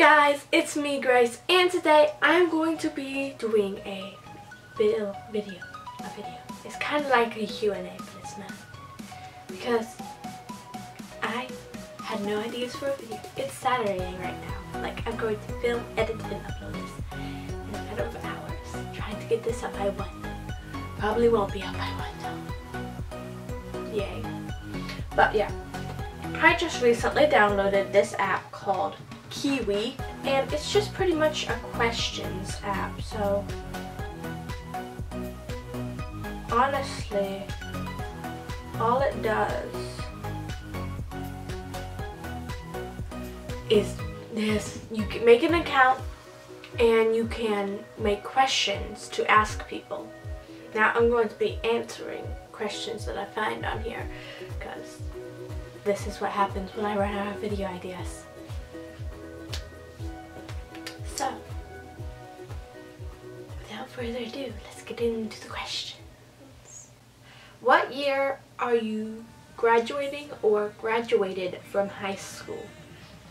Guys, it's me Grace, and today I'm going to be doing a video. It's kind of like a Q&A, but it's not, because I had no ideas for a video. It's Saturday right now. Like, I'm going to film, edit, and upload this in a matter of hours, trying to get this up by 1. Probably won't be up by 1 though. Yay. But yeah, I just recently downloaded this app called Kiwi, and it's just pretty much a questions app, so honestly all it does is this: you can make an account and you can make questions to ask people. Now I'm going to be answering questions that I find on here, because this is what happens when I run out of video ideas. So, without further ado, let's get into the questions. What year are you graduating or graduated from high school?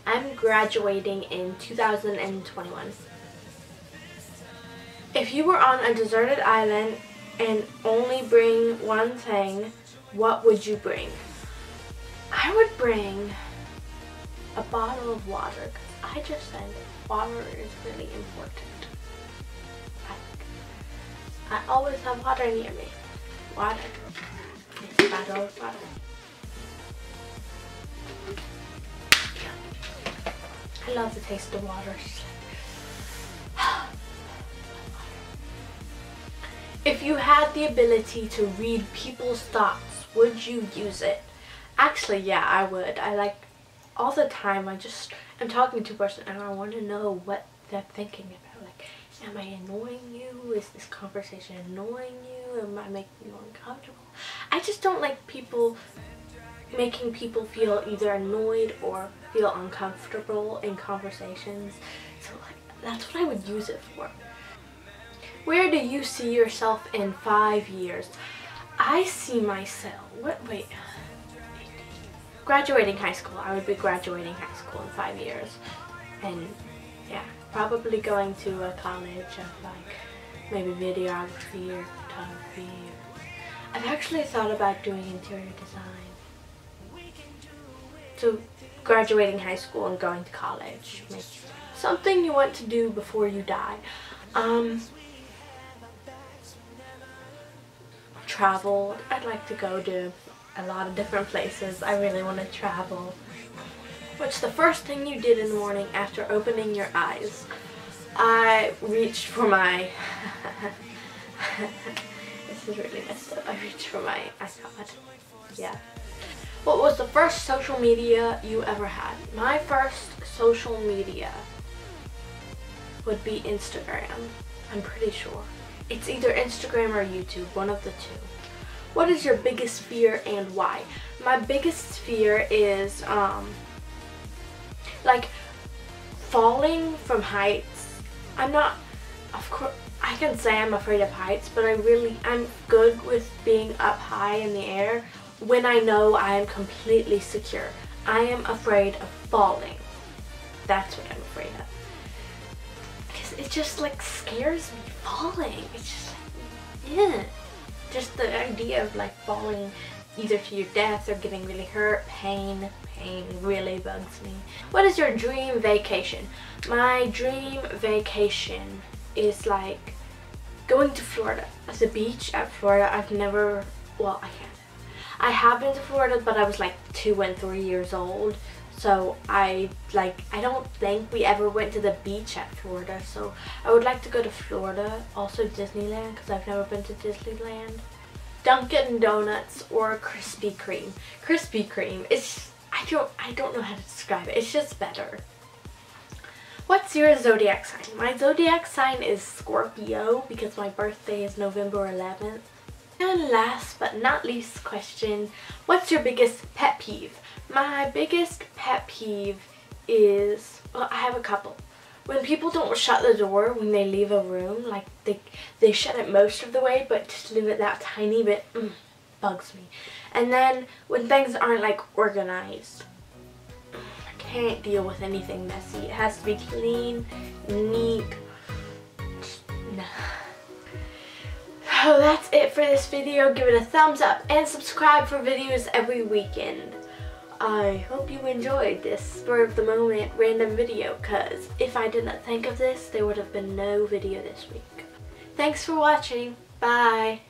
I'm graduating in 2021. If you were on a deserted island and only bring one thing, what would you bring? I would bring a bottle of water. I just said water is really important. I always have water near me. Water. It's a bottle of water. I love the taste of water. If you had the ability to read people's thoughts, would you use it? Actually, yeah, I would. I like all the time. I'm talking to a person and I want to know what they're thinking about. Like, am I annoying you? Is this conversation annoying you? Am I making you uncomfortable? I just don't like people making people feel either annoyed or feel uncomfortable in conversations. So like, that's what I would use it for. Where do you see yourself in 5 years? I see myself. What? Wait. Graduating high school. I would be graduating high school in 5 years, and yeah, probably going to a college of like maybe videography or photography. I've actually thought about doing interior design. So graduating high school and going to college, maybe something you want to do before you die. Travel. I'd like to go to a lot of different places. I really want to travel. What's the first thing you did in the morning after opening your eyes? I reached for my this is really messed up. I reached for my iPod. Yeah. What was the first social media you ever had? My first social media would be Instagram. I'm pretty sure. It's either Instagram or YouTube, one of the two. What is your biggest fear and why? My biggest fear is like falling from heights. I'm not, of course, I can say I'm afraid of heights, but I'm good with being up high in the air when I know I am completely secure. I am afraid of falling. That's what I'm afraid of. Because it just like scares me, falling. It's just like, yeah. Just the idea of like falling either to your death or getting really hurt. Pain really bugs me. What is your dream vacation? My dream vacation is like going to Florida. The beach at Florida, I've never, well, I have been to Florida, but I was like 2 and 3 years old. So I don't think we ever went to the beach at Florida, so I would like to go to Florida, also Disneyland, because I've never been to Disneyland. Dunkin' Donuts or Krispy Kreme. Krispy Kreme. It's, I don't know how to describe it. It's just better. What's your zodiac sign? My zodiac sign is Scorpio, because my birthday is November 11th. And last but not least question, what's your biggest pet peeve? My biggest pet peeve is, well, I have a couple. When people don't shut the door when they leave a room, like they shut it most of the way, but just leave it that tiny bit, bugs me. And then when things aren't like organized, I can't deal with anything messy. It has to be clean, neat. Nah. So that's it for this video. Give it a thumbs up and subscribe for videos every weekend. I hope you enjoyed this spur of the moment random video, because if I didn't think of this, there would have been no video this week. Thanks for watching. Bye.